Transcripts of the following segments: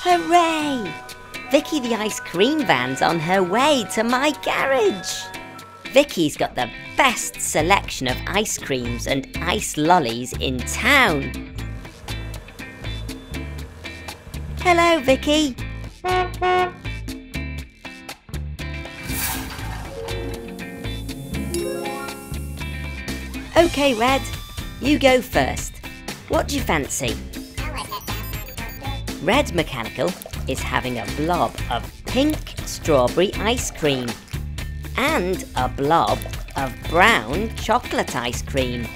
Hooray! Vicky the ice cream van's on her way to my garage. Vicky's got the best selection of ice creams and ice lollies in town. Hello, Vicky. Okay, Red, you go first. What do you fancy? Red Mechanical is having a blob of pink strawberry ice cream and a blob of brown chocolate ice cream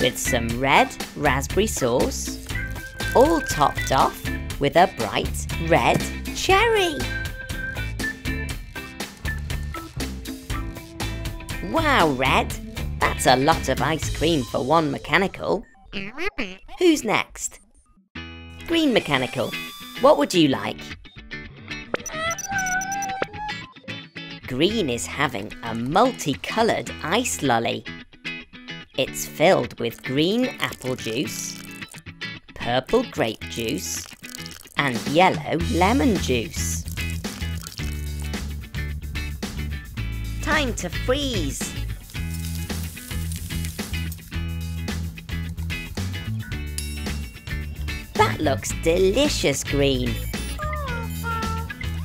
with some red raspberry sauce, all topped off with a bright red cherry. Wow, Red, that's a lot of ice cream for one Mechanical. Who's next? Green Mechanical, what would you like? Green is having a multicoloured ice lolly. It's filled with green apple juice, purple grape juice, and yellow lemon juice. Time to freeze! That looks delicious, Green.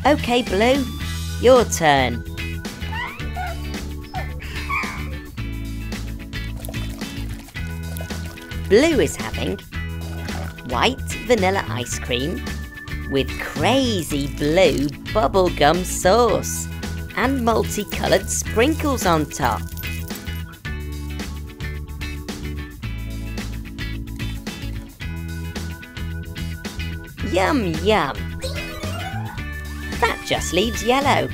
Okay, Blue, your turn. Blue is having white vanilla ice cream with crazy blue bubblegum sauce and multicoloured sprinkles on top. Yum, yum. That just leaves yellow.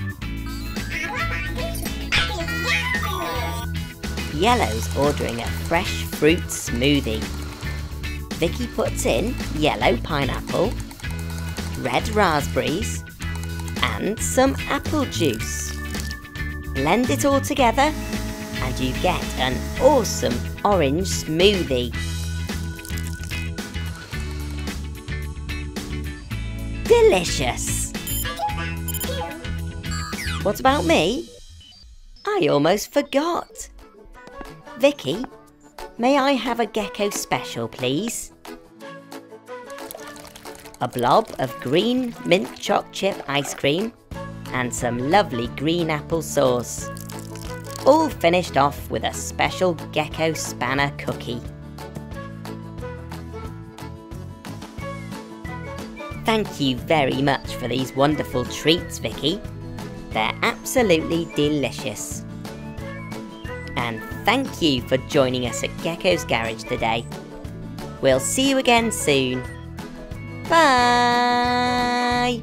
Yellow's ordering a fresh fruit smoothie. Vicky puts in yellow pineapple, red raspberries, and some apple juice. Blend it all together and you get an awesome orange smoothie. Delicious! What about me? I almost forgot. Vicky, may I have a Gecko special, please? A blob of green mint choc chip ice cream and some lovely green apple sauce. All finished off with a special Gecko spanner cookie. Thank you very much for these wonderful treats, Vicky. They're absolutely delicious. And thank you for joining us at Gecko's Garage today. We'll see you again soon. Bye!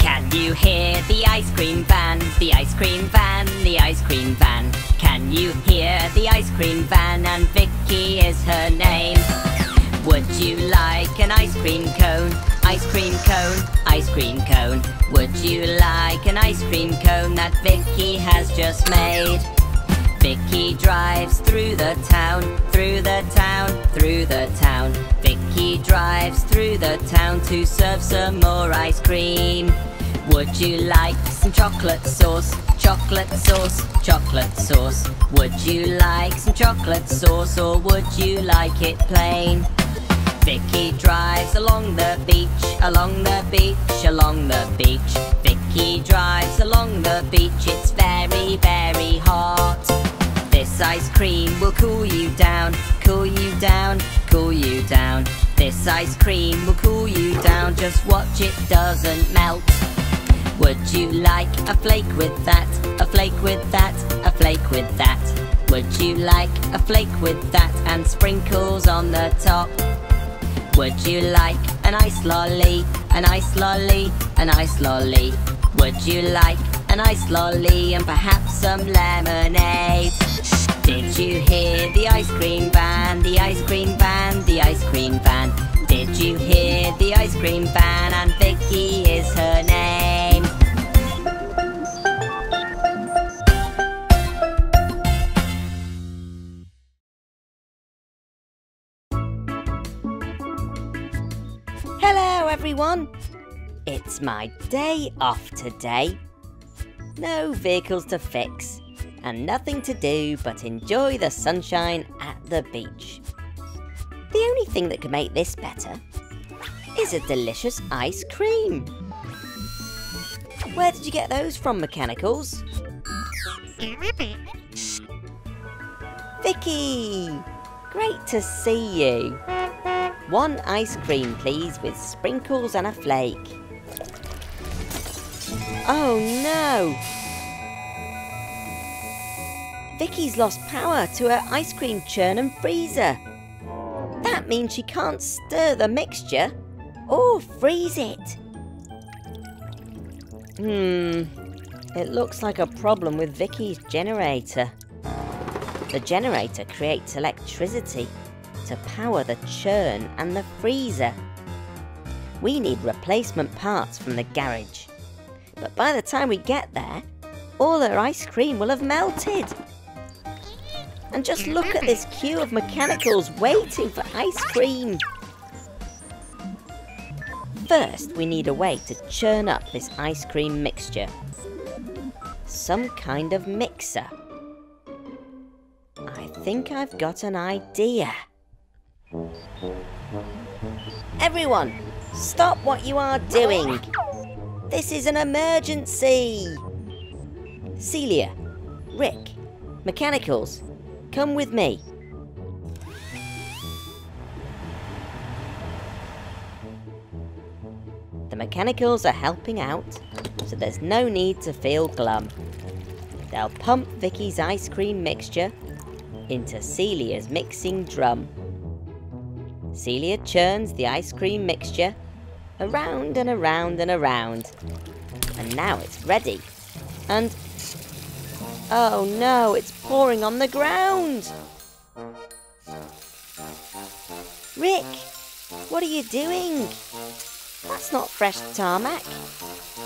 Can you hear the ice cream van? The ice cream van, the ice cream van. Can you hear the ice cream van? And Vicky is her name. Would you like an ice cream cone? Ice cream cone, ice cream cone. Would you like an ice cream cone that Vicky has just made? Vicky drives through the town, through the town, through the town. Vicky drives through the town to serve some more ice cream. Would you like some chocolate sauce? Chocolate sauce, chocolate sauce. Would you like some chocolate sauce or would you like it plain? Vicky drives along the beach, along the beach, along the beach. Vicky drives along the beach, it's very, very hot. This ice cream will cool you down, cool you down, cool you down. This ice cream will cool you down, just watch it doesn't melt. Would you like a flake with that, a flake with that, a flake with that? Would you like a flake with that and sprinkles on the top? Would you like an ice lolly, an ice lolly, an ice lolly? Would you like an ice lolly and perhaps some lemonade? Did you hear the ice cream van, the ice cream van, the ice cream van? Did you hear the ice cream van? And Vicky is her name. everyone. It's my day off today. No vehicles to fix and nothing to do but enjoy the sunshine at the beach. The only thing that could make this better is a delicious ice cream. Where did you get those from, Mechanicals? Vicky! Great to see you. One ice cream, please, with sprinkles and a flake. Oh no! Vicky's lost power to her ice cream churn and freezer. That means she can't stir the mixture or freeze it. It looks like a problem with Vicky's generator. The generator creates electricity to power the churn and the freezer. We need replacement parts from the garage. But by the time we get there, all her ice cream will have melted. And just look at this queue of Mechanicals waiting for ice cream. First, we need a way to churn up this ice cream mixture. Some kind of mixer. I think I've got an idea. Everyone, stop what you are doing. This is an emergency! Celia, Rick, Mechanicals, come with me. The Mechanicals are helping out, so there's no need to feel glum. They'll pump Vicky's ice cream mixture into Celia's mixing drum. Celia churns the ice cream mixture around and around and around. And now it's ready. And... oh no, it's pouring on the ground! Rick, what are you doing? That's not fresh tarmac.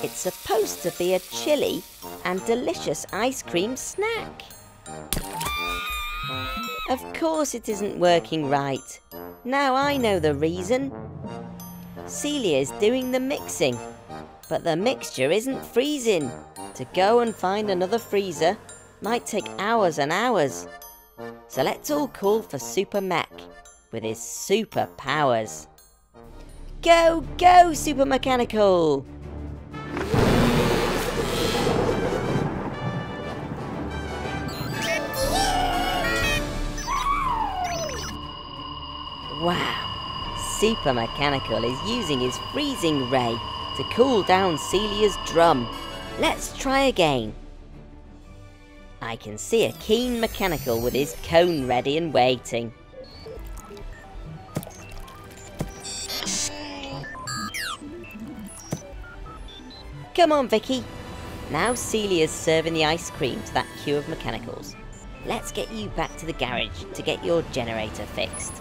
It's supposed to be a chilly and delicious ice cream snack. Of course it isn't working right. Now I know the reason. Celia is doing the mixing, but the mixture isn't freezing. To go and find another freezer might take hours and hours. So let's all call for Super Mech with his super powers. Go, go, Super Mechanical! Wow! Super Mechanical is using his freezing ray to cool down Celia's drum. Let's try again. I can see a keen Mechanical with his cone ready and waiting. Come on, Vicky. Now Celia's serving the ice cream to that queue of Mechanicals. Let's get you back to the garage to get your generator fixed.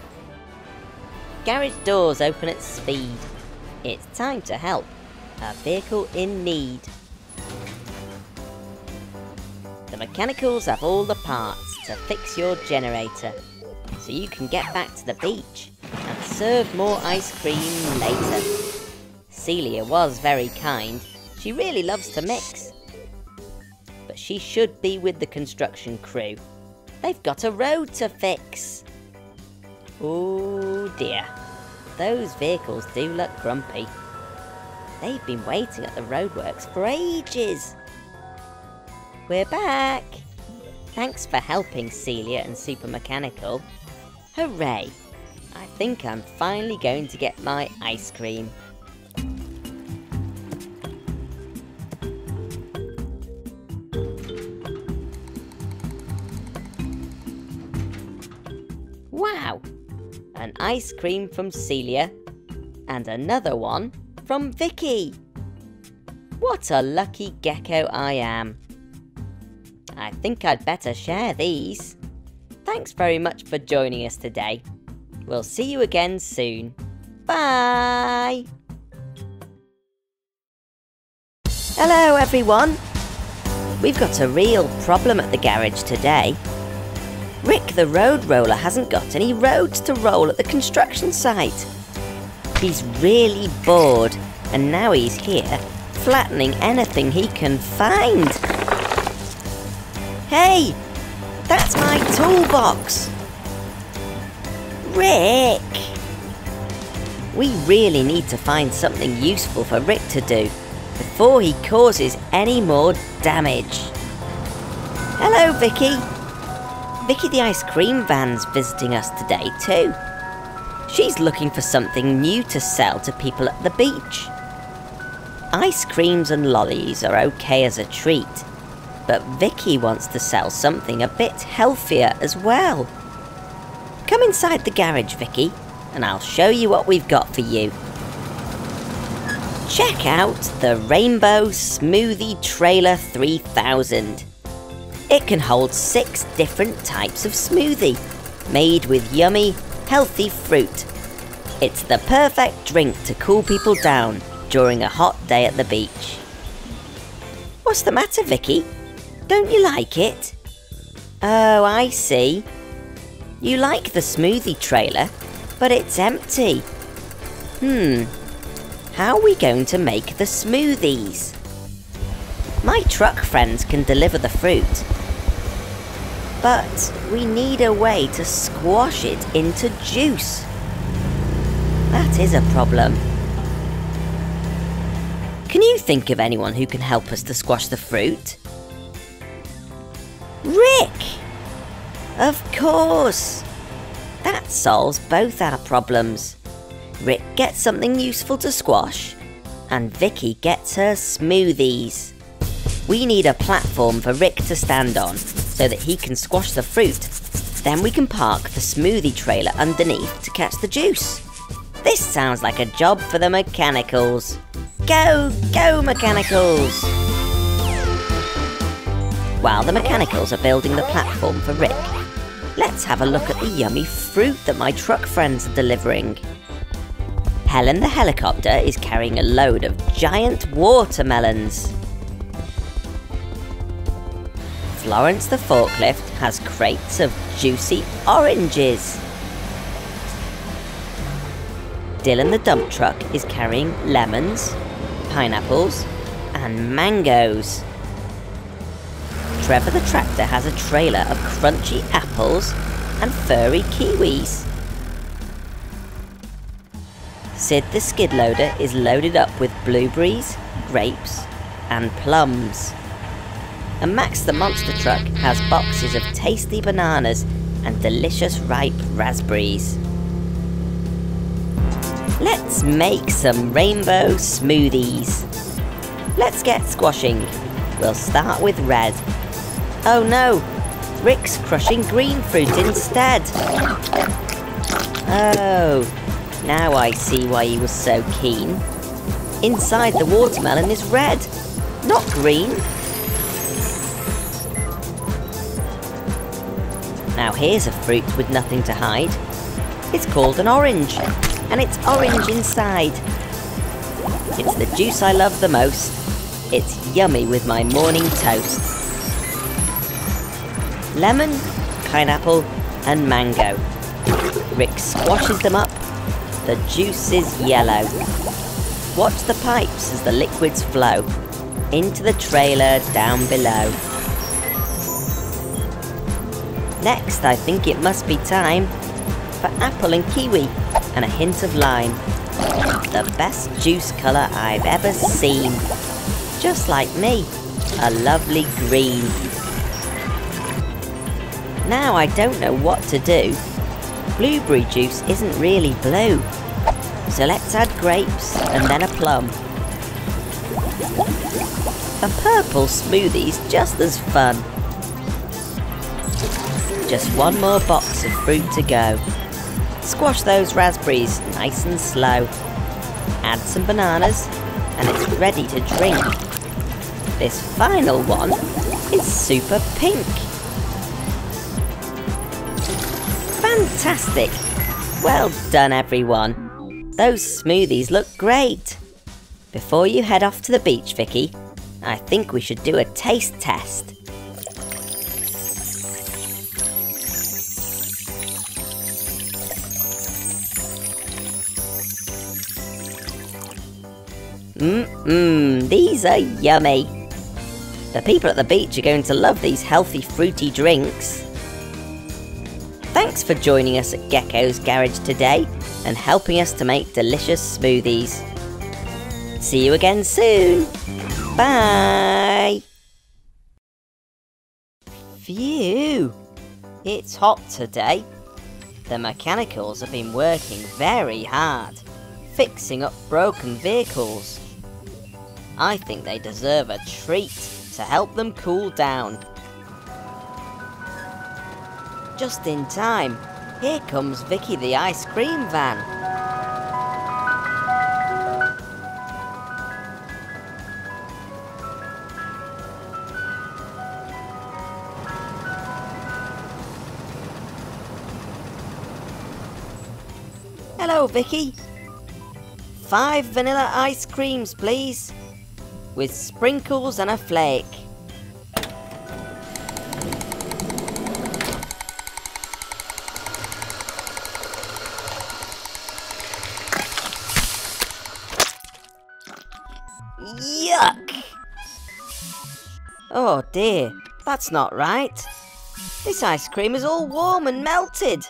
Garage doors open at speed. It's time to help a vehicle in need. The Mechanicals have all the parts to fix your generator, so you can get back to the beach and serve more ice cream later. Celia was very kind. She really loves to mix. But she should be with the construction crew. They've got a road to fix. Oh dear, those vehicles do look grumpy. They've been waiting at the roadworks for ages. We're back. Thanks for helping, Celia and Super Mechanical. Hooray, I think I'm finally going to get my ice cream. Wow! An ice cream from Celia and another one from Vicky. What a lucky gecko I am. I think I'd better share these. Thanks very much for joining us today. We'll see you again soon. Bye! Hello everyone. We've got a real problem at the garage today. Rick the road roller hasn't got any roads to roll at the construction site. He's really bored, and now he's here, flattening anything he can find. Hey! That's my toolbox! Rick! We really need to find something useful for Rick to do before he causes any more damage. Hello, Vicky! Vicky the ice cream van's visiting us today too. She's looking for something new to sell to people at the beach. Ice creams and lollies are okay as a treat, but Vicky wants to sell something a bit healthier as well. Come inside the garage, Vicky, and I'll show you what we've got for you. Check out the Rainbow Smoothie Trailer 3000. It can hold 6 different types of smoothie, made with yummy, healthy fruit. It's the perfect drink to cool people down during a hot day at the beach. What's the matter, Vicky? Don't you like it? Oh, I see. You like the smoothie trailer, but it's empty. How are we going to make the smoothies? My truck friends can deliver the fruit, but we need a way to squash it into juice. That is a problem. Can you think of anyone who can help us to squash the fruit? Rick! Of course! That solves both our problems. Rick gets something useful to squash, and Vicky gets her smoothies. We need a platform for Rick to stand on so that he can squash the fruit. Then we can park the smoothie trailer underneath to catch the juice. This sounds like a job for the mechanicals. Go, go mechanicals! While the mechanicals are building the platform for Rick, let's have a look at the yummy fruit that my truck friends are delivering. Helen the helicopter is carrying a load of giant watermelons. Lawrence the forklift has crates of juicy oranges. Dylan the dump truck is carrying lemons, pineapples, and mangoes. Trevor the tractor has a trailer of crunchy apples and furry kiwis. Sid the skid loader is loaded up with blueberries, grapes, and plums. And Max the monster truck has boxes of tasty bananas and delicious ripe raspberries. Let's make some rainbow smoothies. Let's get squashing. We'll start with red. Oh no! Rick's crushing green fruit instead. Oh, now I see why he was so keen. Inside the watermelon is red, not green. Now here's a fruit with nothing to hide. It's called an orange, and it's orange inside. It's the juice I love the most. It's yummy with my morning toast. Lemon, pineapple, and mango. Rick squashes them up. The juice is yellow. Watch the pipes as the liquids flow into the trailer down below. Next, I think it must be time for apple and kiwi, and a hint of lime. The best juice colour I've ever seen. Just like me, a lovely green. Now I don't know what to do. Blueberry juice isn't really blue. So let's add grapes and then a plum. A purple smoothie's just as fun. Just one more box of fruit to go. Squash those raspberries nice and slow. Add some bananas and it's ready to drink. This final one is super pink. Fantastic! Well done everyone. Those smoothies look great. Before you head off to the beach, Vicky, I think we should do a taste test. These are yummy. The people at the beach are going to love these healthy fruity drinks. Thanks for joining us at Gecko's Garage today and helping us to make delicious smoothies. See you again soon. Bye. Phew! It's hot today. The mechanicals have been working very hard, fixing up broken vehicles. I think they deserve a treat to help them cool down. Just in time, here comes Vicky the ice cream van. Hello, Vicky. 5 vanilla ice creams, please, with sprinkles and a flake. Yuck! Oh dear, that's not right. This ice cream is all warm and melted.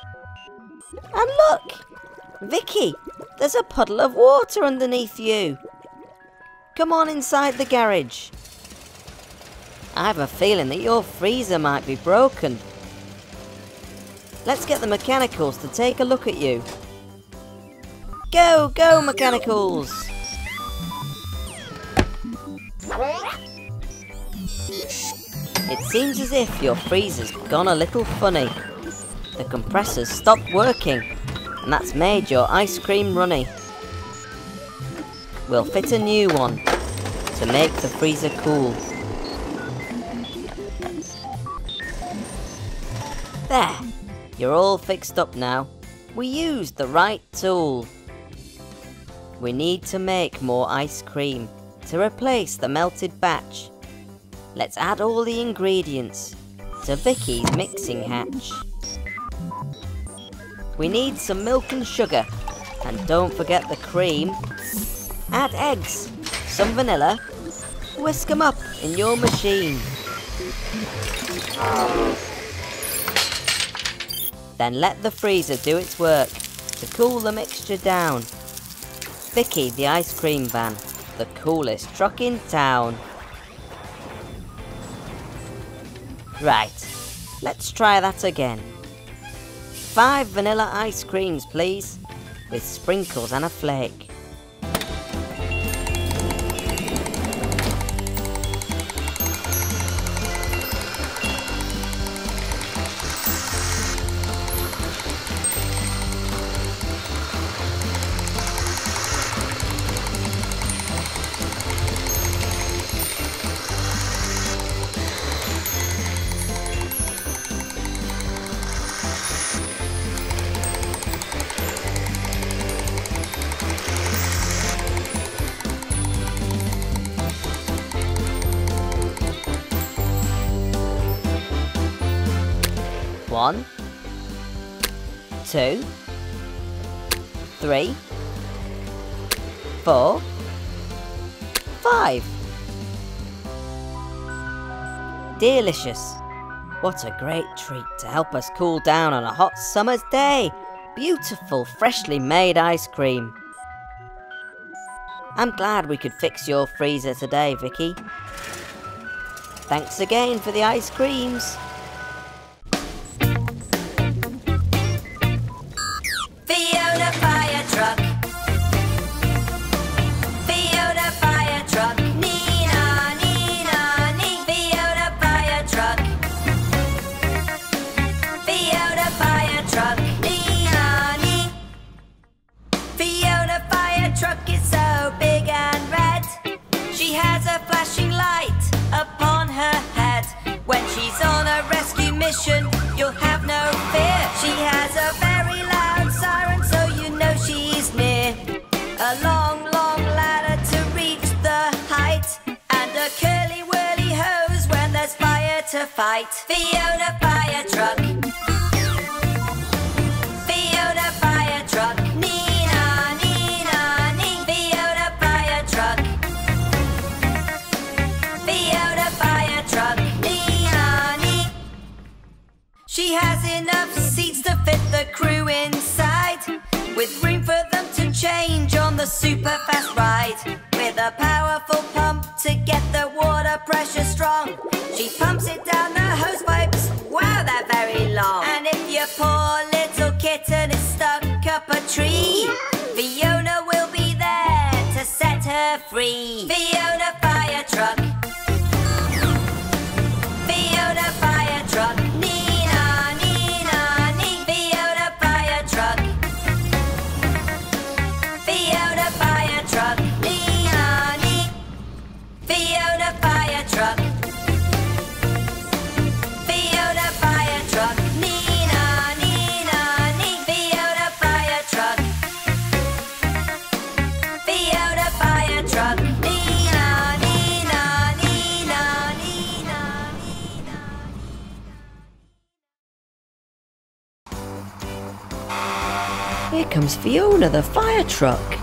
And look, Vicky, there's a puddle of water underneath you. Come on inside the garage. I have a feeling that your freezer might be broken. Let's get the mechanicals to take a look at you. Go, go, mechanicals! It seems as if your freezer's gone a little funny. The compressors stopped working, and that's made your ice cream runny. We'll fit a new one to make the freezer cool. There, you're all fixed up now. We used the right tool. We need to make more ice cream to replace the melted batch. Let's add all the ingredients to Vicky's mixing hatch. We need some milk and sugar, and don't forget the cream. Add eggs, some vanilla, whisk them up in your machine. Then let the freezer do its work to cool the mixture down. Vicky the ice cream van, the coolest truck in town. Right, let's try that again. 5 vanilla ice creams, please, with sprinkles and a flake. One, two, three, four, 5. Delicious. What a great treat to help us cool down on a hot summer's day. Beautiful, freshly made ice cream. I'm glad we could fix your freezer today, Vicky. Thanks again for the ice creams. Fight. Fiona fire truck. Fiona fire truck. Nina, Nina, Nina. Fiona fire truck. She has enough seats to fit the crew inside, with room for them to change on the super fast ride. With a powerful pump to get the water pressure strong, she pumps it down the hose pipes. Wow, they're very long. And if your poor little kitten is stuck up a tree, Fiona will be there to set her free. Fiona fire truck. Fiona fire truck. Nina, Nina, Nina. Fiona fire truck. Fiona fire truck. Nina, Nina. Fiona fire truck. Fiona fire truck. Nina, Nina, Nina. Fiona fire truck. Fiona fire truck. Here comes Fiona, the fire truck.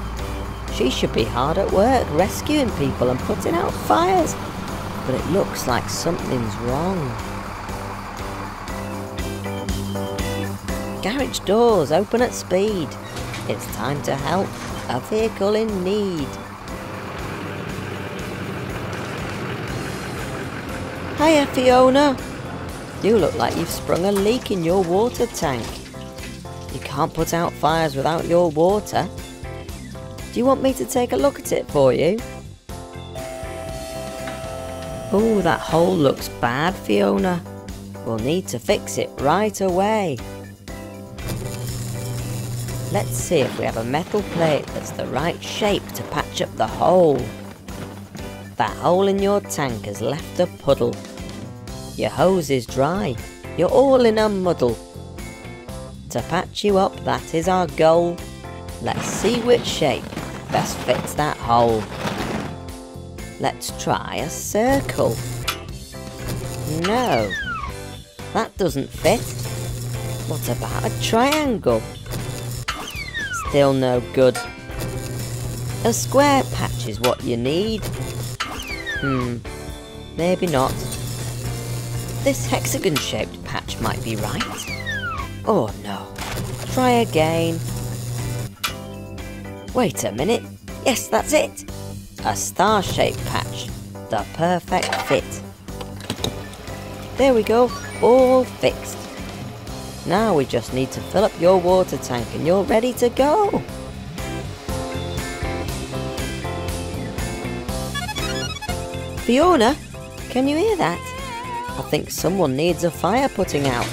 She should be hard at work rescuing people and putting out fires, but it looks like something's wrong. Garage doors open at speed. It's time to help a vehicle in need. Hiya, Fiona. You look like you've sprung a leak in your water tank. You can't put out fires without your water. Do you want me to take a look at it for you? Oh, that hole looks bad, Fiona. We'll need to fix it right away. Let's see if we have a metal plate that's the right shape to patch up the hole. That hole in your tank has left a puddle. Your hose is dry. You're all in a muddle. To patch you up, that is our goal. Let's see which shape best fits that hole. Let's try a circle. No, that doesn't fit. What about a triangle? Still no good. A square patch is what you need. Maybe not. This hexagon-shaped patch might be right. Oh no, try again. Wait a minute, yes, that's it. A star-shaped patch, the perfect fit. There we go, all fixed. Now we just need to fill up your water tank and you're ready to go. Fiona, can you hear that? I think someone needs a fire putting out.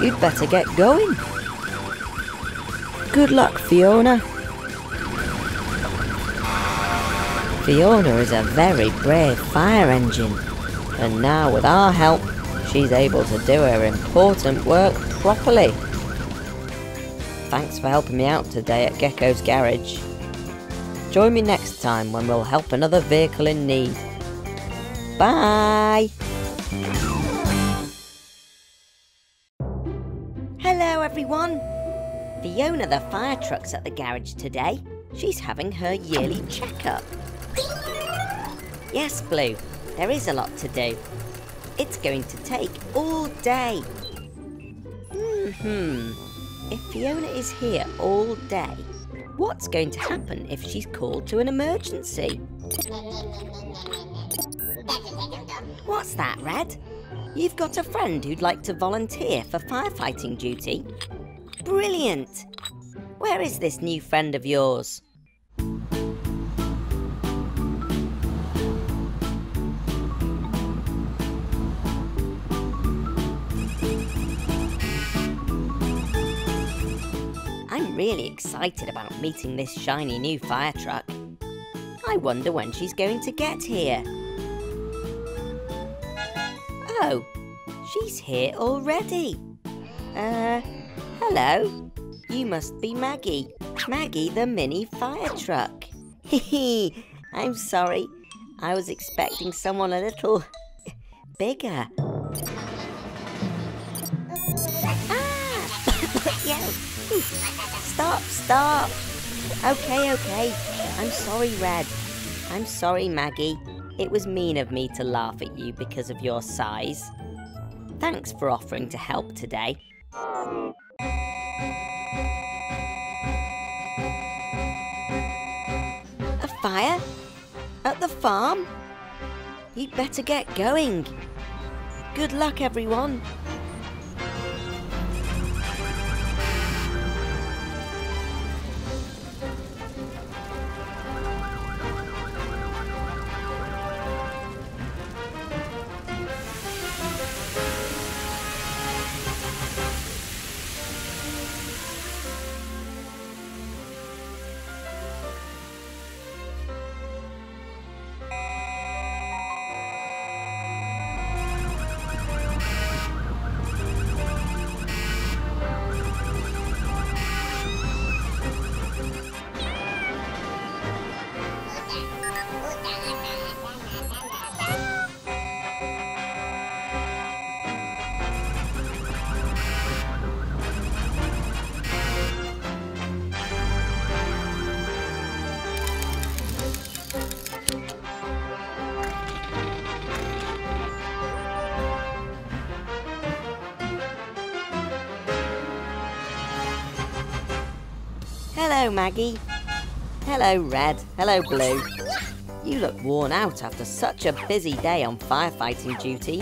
You'd better get going. Good luck, Fiona. Fiona is a very brave fire engine, and now with our help, she's able to do her important work properly. Thanks for helping me out today at Gecko's Garage. Join me next time when we'll help another vehicle in need. Bye! Everyone. Fiona the fire truck's at the garage today. She's having her yearly checkup. Yes, Blue, there is a lot to do. It's going to take all day. If Fiona is here all day, what's going to happen if she's called to an emergency? What's that, Red? You've got a friend who'd like to volunteer for firefighting duty? Brilliant! Where is this new friend of yours? I'm really excited about meeting this shiny new fire truck. I wonder when she's going to get here. Oh, she's here already. Hello. You must be Maggie. Maggie the mini fire truck. Hehe, I'm sorry. I was expecting someone a little bigger. Stop. Okay. I'm sorry, Red. I'm sorry, Maggie. It was mean of me to laugh at you because of your size. Thanks for offering to help today. A fire? At the farm? You'd better get going. Good luck, everyone. Hello, Maggie. Hello, Red. Hello, Blue. You look worn out after such a busy day on firefighting duty.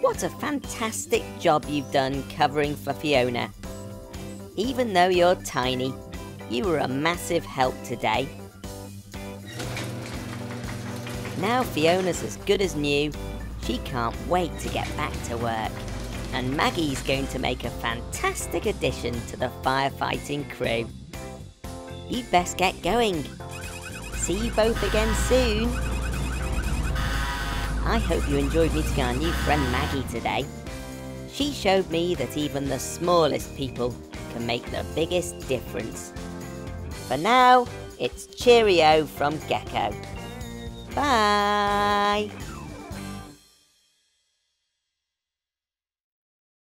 What a fantastic job you've done covering for Fiona. Even though you're tiny, you were a massive help today. Now Fiona's as good as new. She can't wait to get back to work. And Maggie's going to make a fantastic addition to the firefighting crew. You'd best get going. See you both again soon. I hope you enjoyed meeting our new friend Maggie today. She showed me that even the smallest people can make the biggest difference. For now, it's cheerio from Gecko. Bye!